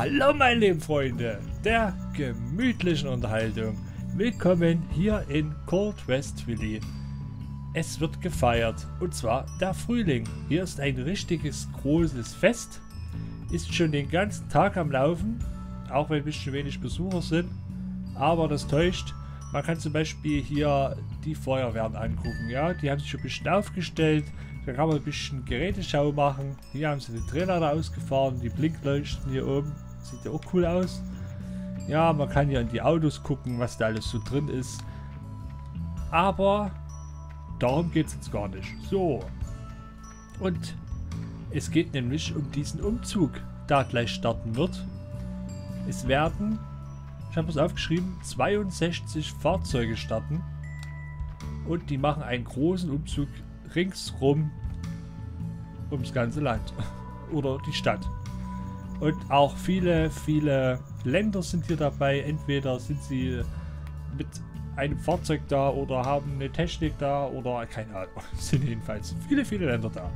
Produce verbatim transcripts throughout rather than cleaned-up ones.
Hallo meine lieben Freunde der gemütlichen Unterhaltung. Willkommen hier in Cold Westville. Es wird gefeiert und zwar der Frühling. Hier ist ein richtiges großes Fest. Ist schon den ganzen Tag am Laufen, auch wenn ein bisschen wenig Besucher sind. Aber das täuscht. Man kann zum Beispiel hier die Feuerwehren angucken. Ja, die haben sich schon ein bisschen aufgestellt. Da kann man ein bisschen Geräteschau machen. Hier haben sie den Trainer da ausgefahren. Die Blinkleuchten hier oben. Sieht ja auch cool aus. Ja, man kann ja in die Autos gucken, was da alles so drin ist. Aber darum geht es jetzt gar nicht. So. Und es geht nämlich um diesen Umzug, der gleich starten wird. Es werden, ich habe es aufgeschrieben, zweiundsechzig Fahrzeuge starten. Und die machen einen großen Umzug ringsrum ums ganze Land oder die Stadt. Und auch viele, viele Länder sind hier dabei. Entweder sind sie mit einem Fahrzeug da oder haben eine Technik da oder keine Ahnung. Sind jedenfalls viele, viele Länder da.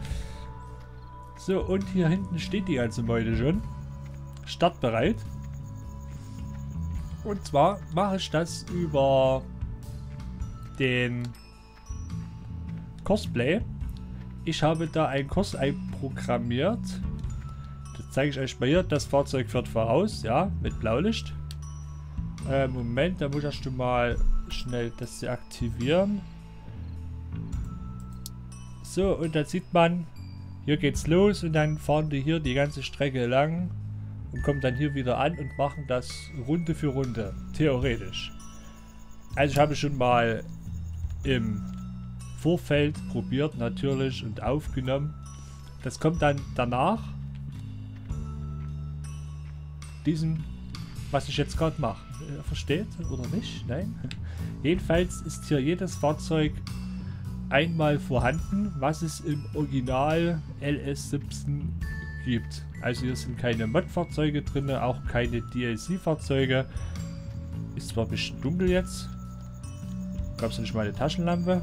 So, und hier hinten steht die ganze Meute schon. Startbereit. Und zwar mache ich das über den Courseplay. Ich habe da einen Kurs einprogrammiert. Das zeige ich euch mal hier. Das Fahrzeug fährt voraus, ja, mit Blaulicht. Äh, Moment, da muss ich erst mal schnell das deaktivieren. So, und dann sieht man, hier geht's los und dann fahren die hier die ganze Strecke lang und kommen dann hier wieder an und machen das Runde für Runde, theoretisch. Also ich habe schon mal im Vorfeld probiert natürlich und aufgenommen. Das kommt dann danach diesem, was ich jetzt gerade mache. Versteht oder nicht? Nein. Jedenfalls ist hier jedes Fahrzeug einmal vorhanden, was es im Original L S siebzehn gibt. Also hier sind keine Mod-Fahrzeuge drin, auch keine D L C-Fahrzeuge. Ist zwar ein bisschen dunkel jetzt. Gab es nicht mal eine Taschenlampe?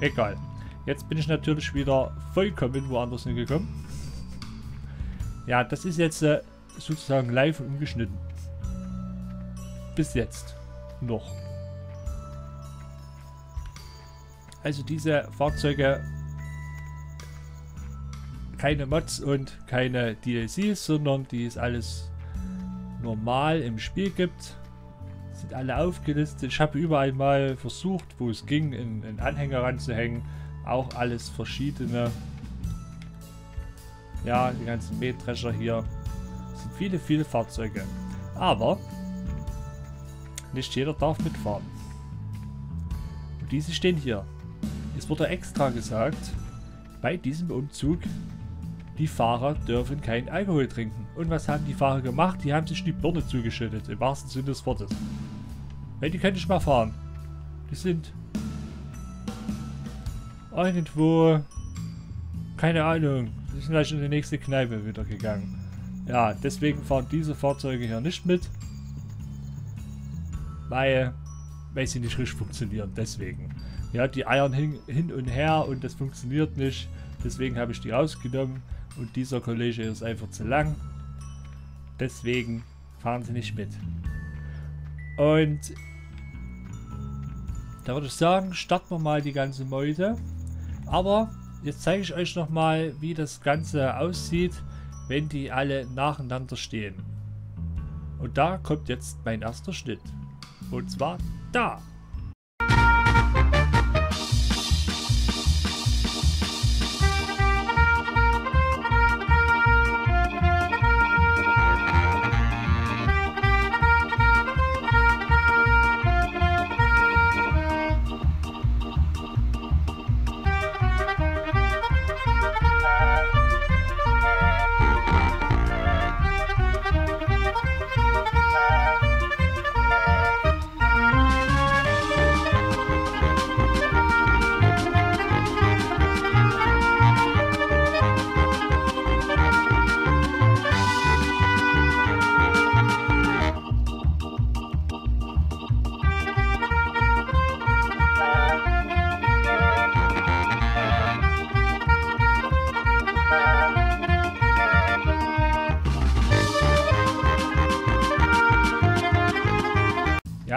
Egal. Jetzt bin ich natürlich wieder vollkommen woanders hingekommen. Ja, das ist jetzt äh, sozusagen live und umgeschnitten. Bis jetzt. Noch. Also diese Fahrzeuge, keine Mods und keine D L Cs, sondern die es alles normal im Spiel gibt. Sind alle aufgelistet. Ich habe überall mal versucht, wo es ging, in, in Anhänger ranzuhängen. Auch alles verschiedene. Ja, die ganzen Mähdrescher hier. Das sind viele, viele Fahrzeuge. Aber nicht jeder darf mitfahren. Und diese stehen hier. Es wurde extra gesagt, bei diesem Umzug, die Fahrer dürfen keinen Alkohol trinken. Und was haben die Fahrer gemacht? Die haben sich die Birne zugeschüttet, im wahrsten Sinne des Wortes. Weil die können nicht mal fahren. Die sind irgendwo, keine Ahnung, die sind gleich in die nächste Kneipe wieder gegangen. Ja, deswegen fahren diese Fahrzeuge hier nicht mit. Weil, weil sie nicht richtig funktionieren, deswegen. Ja, die eiern hin, hin und her und das funktioniert nicht. Deswegen habe ich die rausgenommen und dieser Kollege ist einfach zu lang. Deswegen fahren sie nicht mit. Und da würde ich sagen, starten wir mal die ganze Meute. Aber jetzt zeige ich euch nochmal, wie das Ganze aussieht, wenn die alle nacheinander stehen. Und da kommt jetzt mein erster Schnitt. Und zwar da.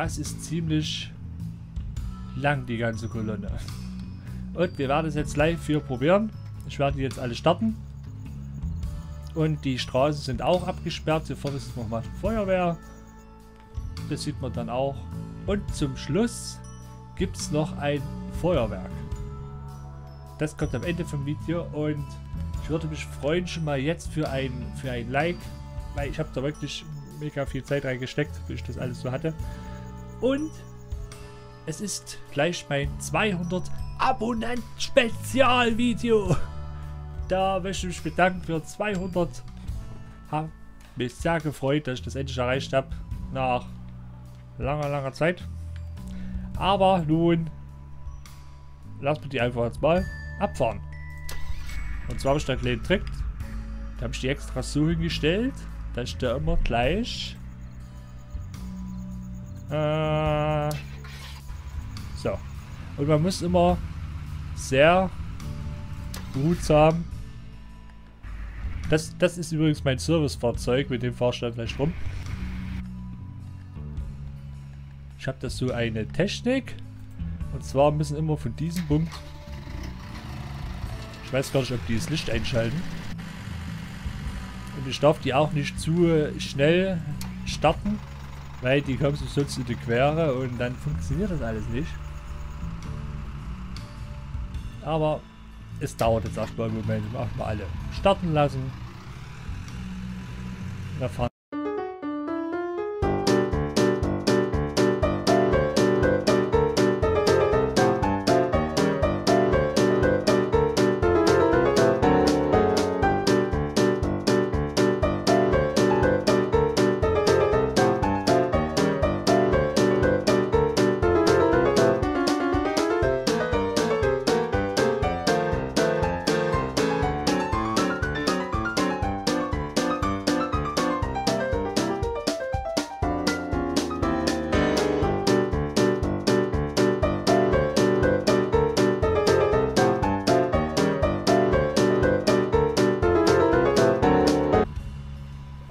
Das ist ziemlich lang, die ganze Kolonne. Und wir werden es jetzt live hier probieren. Ich werde die jetzt alle starten. Und die Straßen sind auch abgesperrt. Sofort ist nochmal Feuerwehr. Das sieht man dann auch. Und zum Schluss gibt es noch ein Feuerwerk. Das kommt am Ende vom Video. Und ich würde mich freuen schon mal jetzt für ein, für ein Like. Weil ich habe da wirklich mega viel Zeit reingesteckt, bis ich das alles so hatte. Und es ist gleich mein zweihundert Abonnenten-Spezialvideo. Da möchte ich mich bedanken für zweihundert. Hab mich sehr gefreut, dass ich das endlich erreicht habe. Nach langer, langer Zeit. Aber nun lasst mich die einfach jetzt mal abfahren. Und zwar habe ich da einen kleinen Trick. Da habe ich die extra so hingestellt, dass ich da immer gleich äh, so. Und man muss immer sehr behutsam. Das, das ist übrigens mein Servicefahrzeug, mit dem fahre ich dann gleich rum. Ich habe da so eine Technik. Und zwar müssen immer von diesem Punkt. Ich weiß gar nicht, ob die das Licht einschalten. Und ich darf die auch nicht zu schnell starten, weil die kommen sonst in die Quere und dann funktioniert das alles nicht. Aber es dauert jetzt erstmal einen Moment. Ich mach mal alle starten lassen. Da fahren.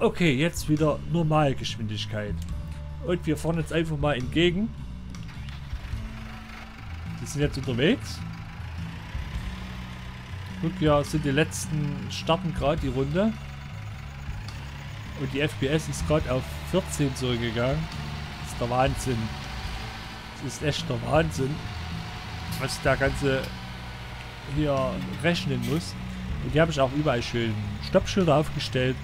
Okay, jetzt wieder Normalgeschwindigkeit. Und wir fahren jetzt einfach mal entgegen. Die sind jetzt unterwegs. Guck, ja, sind die letzten starten gerade die Runde. Und die F P S ist gerade auf vierzehn zurückgegangen. Das ist der Wahnsinn. Das ist echt der Wahnsinn, was der ganze hier rechnen muss. Und hier habe ich auch überall schön Stoppschilder aufgestellt.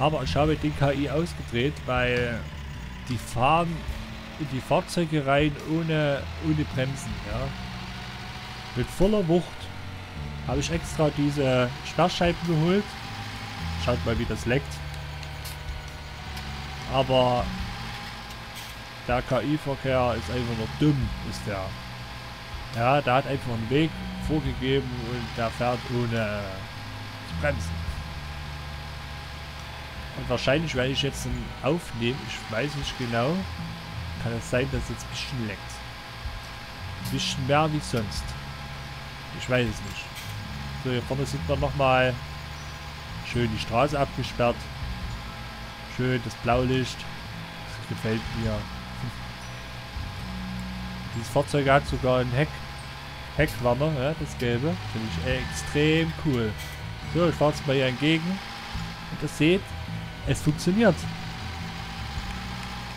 Aber ich habe den K I ausgedreht, weil die fahren in die Fahrzeuge rein ohne, ohne Bremsen. Ja. Mit voller Wucht habe ich extra diese Sperrscheiben geholt. Schaut mal, wie das leckt. Aber der K I-Verkehr ist einfach nur dumm, ist der. Ja, der hat einfach einen Weg vorgegeben und der fährt ohne Bremsen. Und wahrscheinlich werde ich jetzt einen aufnehmen, ich weiß nicht genau. Kann es sein, dass es jetzt ein bisschen leckt. Ein bisschen mehr wie sonst. Ich weiß es nicht. So, hier vorne sind wir nochmal. Schön die Straße abgesperrt. Schön das Blaulicht. Das gefällt mir. Dieses Fahrzeug hat sogar einen Heck. Heckwarner, ja, das Gelbe. Finde ich extrem cool. So, ich fahre jetzt mal hier entgegen. Und ihr seht, es funktioniert.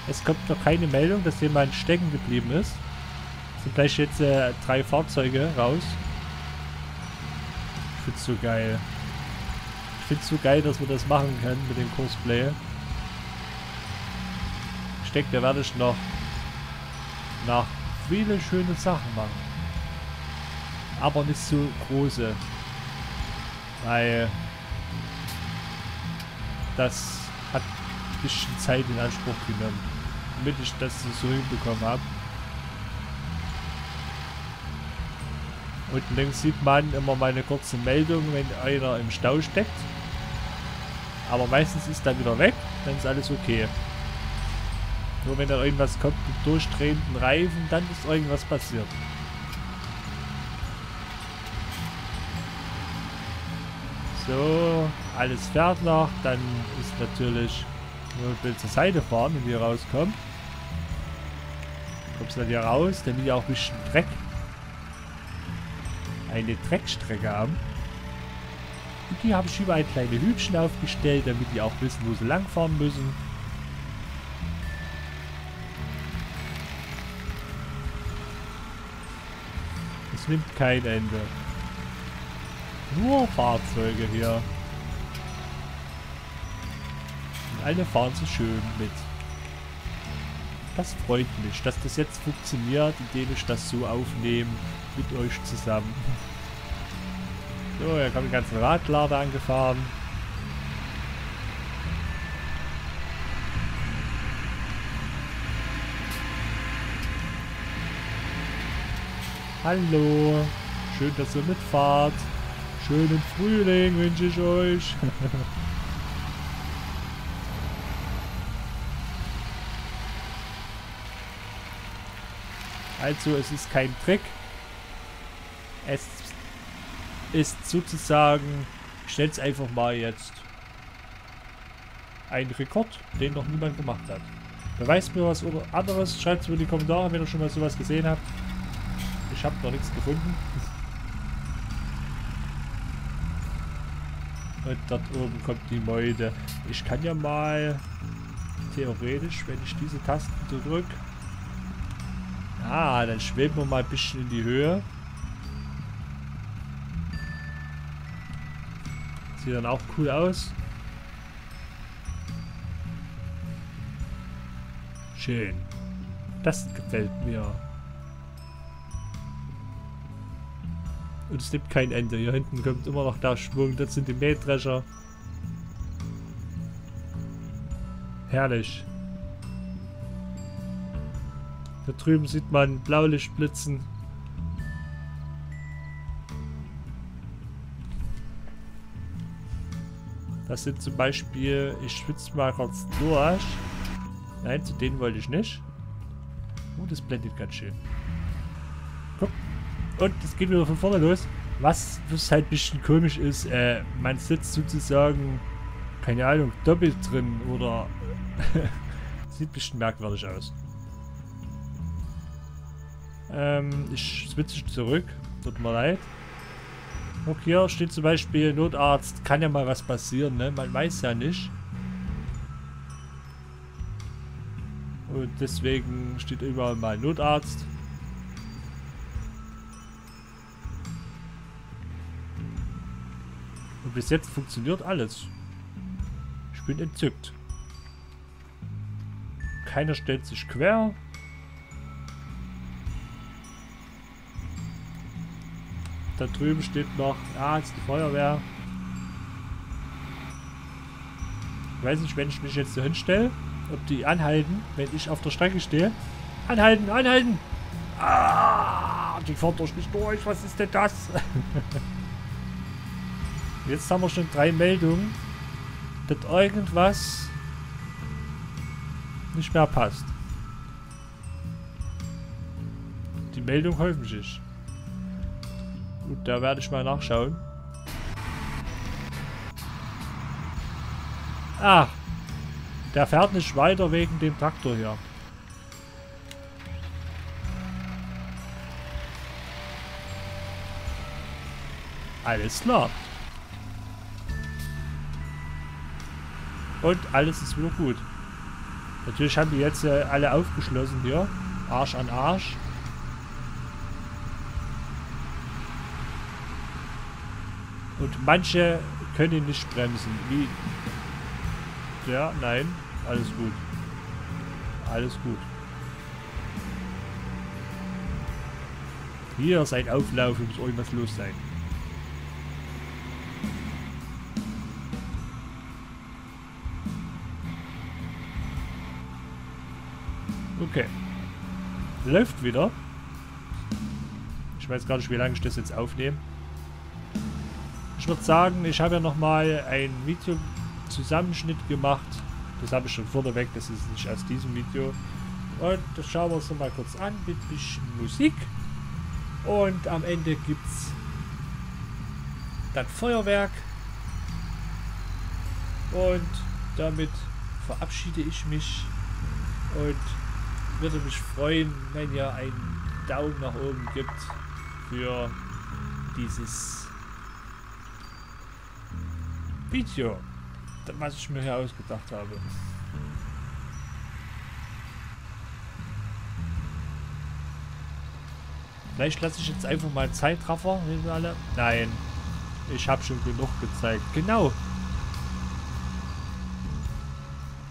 Es kommt noch keine Meldung, dass jemand stecken geblieben ist. Es sind gleich jetzt äh, drei Fahrzeuge raus. Ich find's so geil. Ich find's so geil, dass wir das machen können mit dem Courseplay. Ich denke, da werde ich noch nach viele schöne Sachen machen. Aber nicht so große. Weil das hat ein bisschen Zeit in Anspruch genommen, damit ich das so hinbekommen habe. Unten links sieht man immer meine kurze Meldung, wenn einer im Stau steckt. Aber meistens ist er wieder weg, dann ist alles okay. Nur wenn da irgendwas kommt mit durchdrehenden Reifen, dann ist irgendwas passiert. So, alles fährt nach, dann ist natürlich nur ein bisschen zur Seite fahren, wenn wir rauskommen. Kommst du dann hier raus, damit wir auch ein bisschen Dreck, eine Dreckstrecke haben. Und hier habe ich überall kleine Hübchen aufgestellt, damit die auch wissen, wo sie langfahren müssen. Es nimmt kein Ende. Nur Fahrzeuge hier. Und alle fahren so schön mit. Das freut mich, dass das jetzt funktioniert, indem ich das so aufnehme mit euch zusammen. So, hier kommen die ganzen Radlader angefahren. Hallo, schön, dass ihr mitfahrt. Schönen Frühling wünsche ich euch. Also, es ist kein Trick. Es ist sozusagen, ich stelle es einfach mal jetzt, ein Rekord, den noch niemand gemacht hat. Beweist mir was oder anderes, schreibt es mir in die Kommentare, wenn ihr schon mal sowas gesehen habt. Ich habe noch nichts gefunden. Und dort oben kommt die Meute. Ich kann ja mal theoretisch, wenn ich diese Tasten drücke, ah, dann schweben wir mal ein bisschen in die Höhe. Sieht dann auch cool aus. Schön. Das gefällt mir. Und es nimmt kein Ende. Hier hinten kommt immer noch der Schwung. Das sind die Mähdrescher. Herrlich. Da drüben sieht man Blaulicht blitzen. Das sind zum Beispiel, ich schwitze mal kurz durch. Nein, zu denen wollte ich nicht. Oh, das blendet ganz schön. Guck. Und es geht wieder von vorne los. Was, was halt ein bisschen komisch ist, äh, man sitzt sozusagen, keine Ahnung, doppelt drin oder sieht ein bisschen merkwürdig aus. Ähm, ich switche zurück. Tut mir leid. Guck, hier steht zum Beispiel Notarzt. Kann ja mal was passieren, ne? Man weiß ja nicht. Und deswegen steht überall mal Notarzt. Und bis jetzt funktioniert alles. Ich bin entzückt. Keiner stellt sich quer. Da drüben steht noch, ah, ist die Feuerwehr. Ich weiß nicht, wenn ich mich jetzt so hinstelle, ob die anhalten, wenn ich auf der Strecke stehe. Anhalten, anhalten! Ah, die fahren doch nicht durch, was ist denn das? Jetzt haben wir schon drei Meldungen, dass irgendwas nicht mehr passt. Die Meldungen häufen sich. Gut, da werde ich mal nachschauen. Ah, der fährt nicht weiter wegen dem Traktor hier. Alles klar. Und alles ist wieder gut. Natürlich haben die jetzt äh, alle aufgeschlossen hier. Arsch an Arsch. Und manche können nicht bremsen. Wie? Ja, nein. Alles gut. Alles gut. Hier ist ein Auflauf, muss irgendwas los sein. Okay. Läuft wieder. Ich weiß gar nicht, wie lange ich das jetzt aufnehme. Ich würde sagen, ich habe ja nochmal ein Video-Zusammenschnitt gemacht. Das habe ich schon vorneweg, das ist nicht aus diesem Video. Und das schauen wir uns nochmal kurz an mit ein bisschen Musik. Und am Ende gibt es dann Feuerwerk. Und damit verabschiede ich mich. Und würde mich freuen, wenn ihr einen Daumen nach oben gibt für dieses Video, was ich mir hier ausgedacht habe. Vielleicht lasse ich jetzt einfach mal Zeitraffer hin, alle. Nein, ich habe schon genug gezeigt. Genau.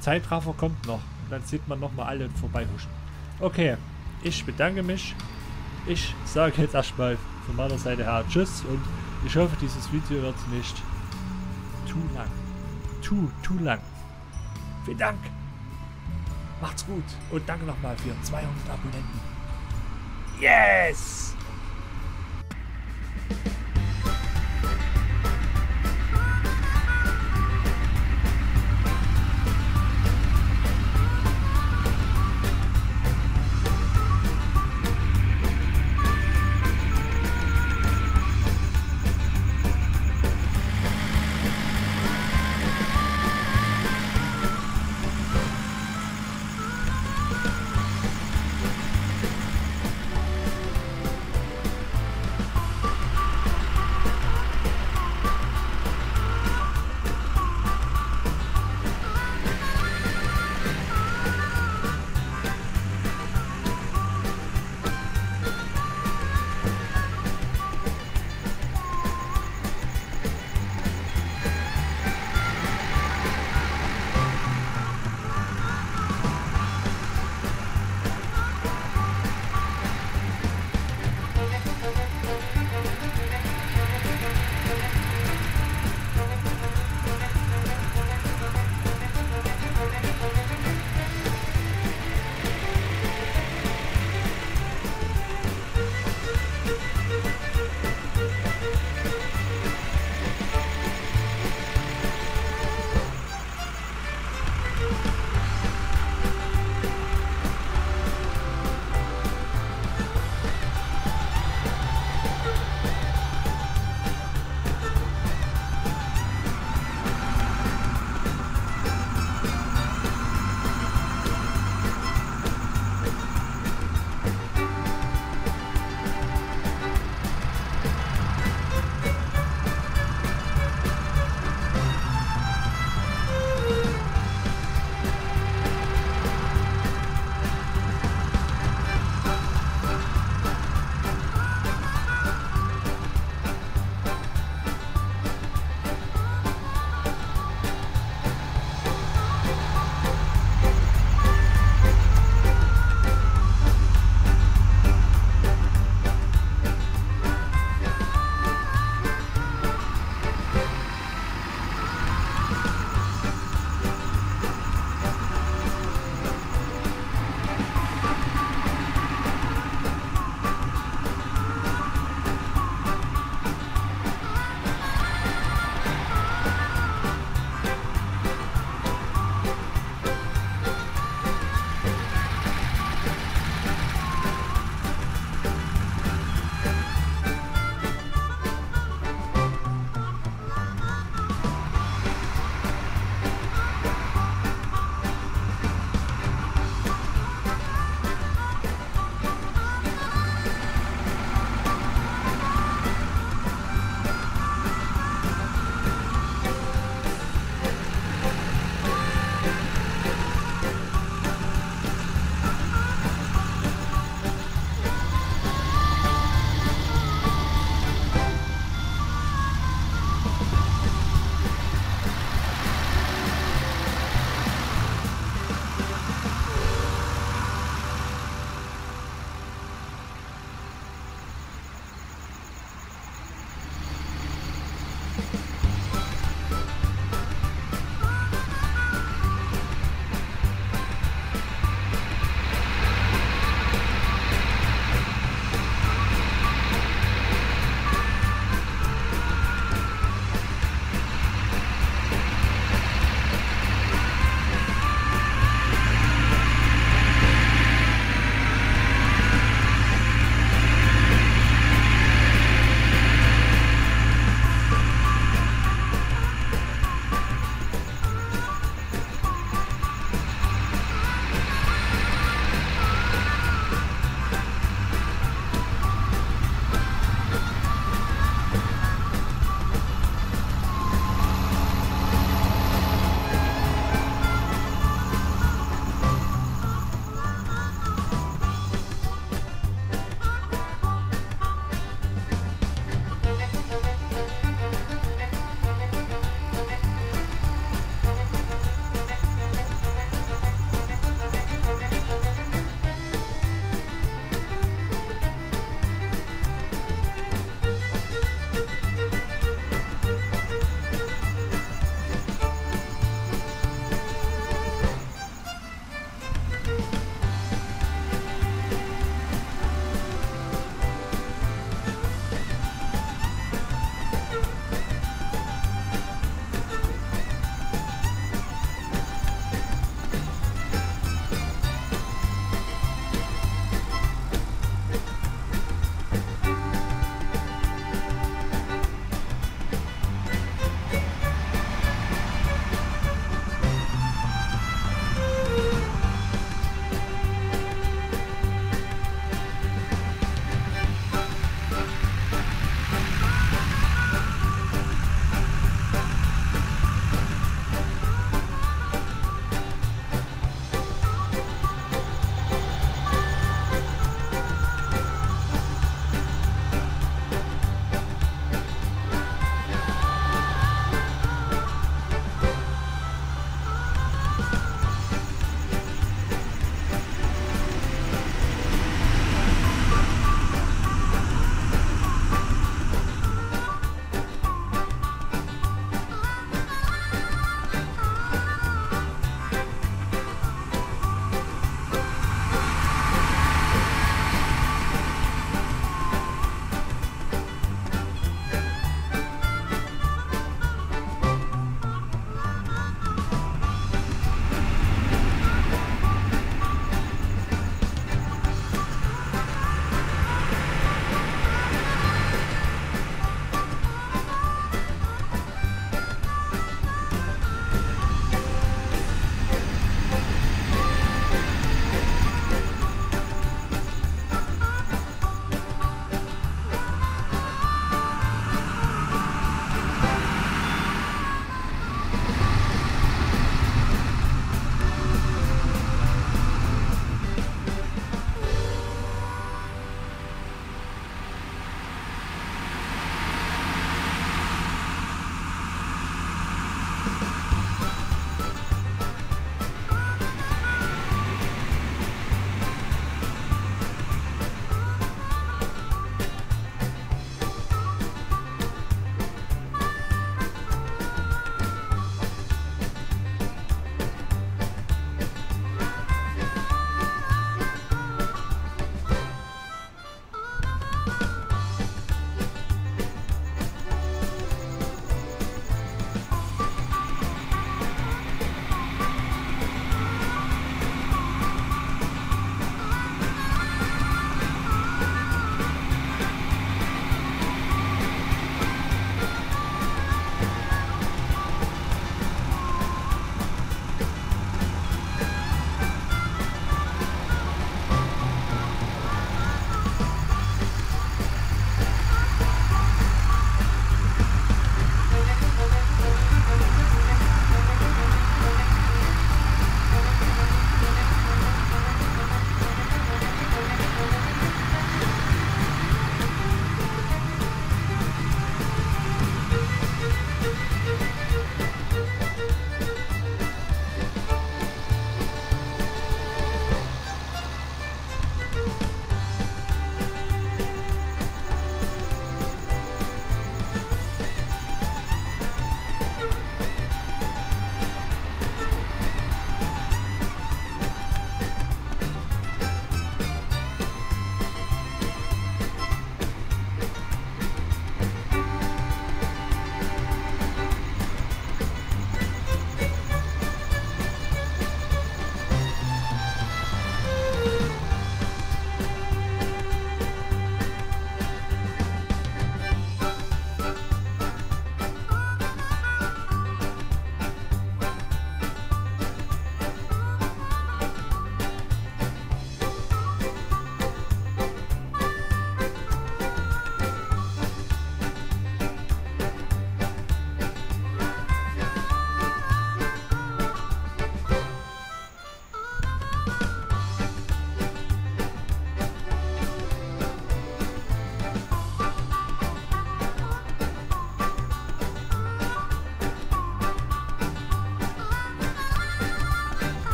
Zeitraffer kommt noch. Dann sieht man nochmal alle vorbeihuschen. Okay, ich bedanke mich. Ich sage jetzt erstmal von meiner Seite her tschüss und ich hoffe, dieses Video wird nicht zu lang. Zu, zu lang. Vielen Dank. Macht's gut und danke nochmal für zweihundert Abonnenten. Yes!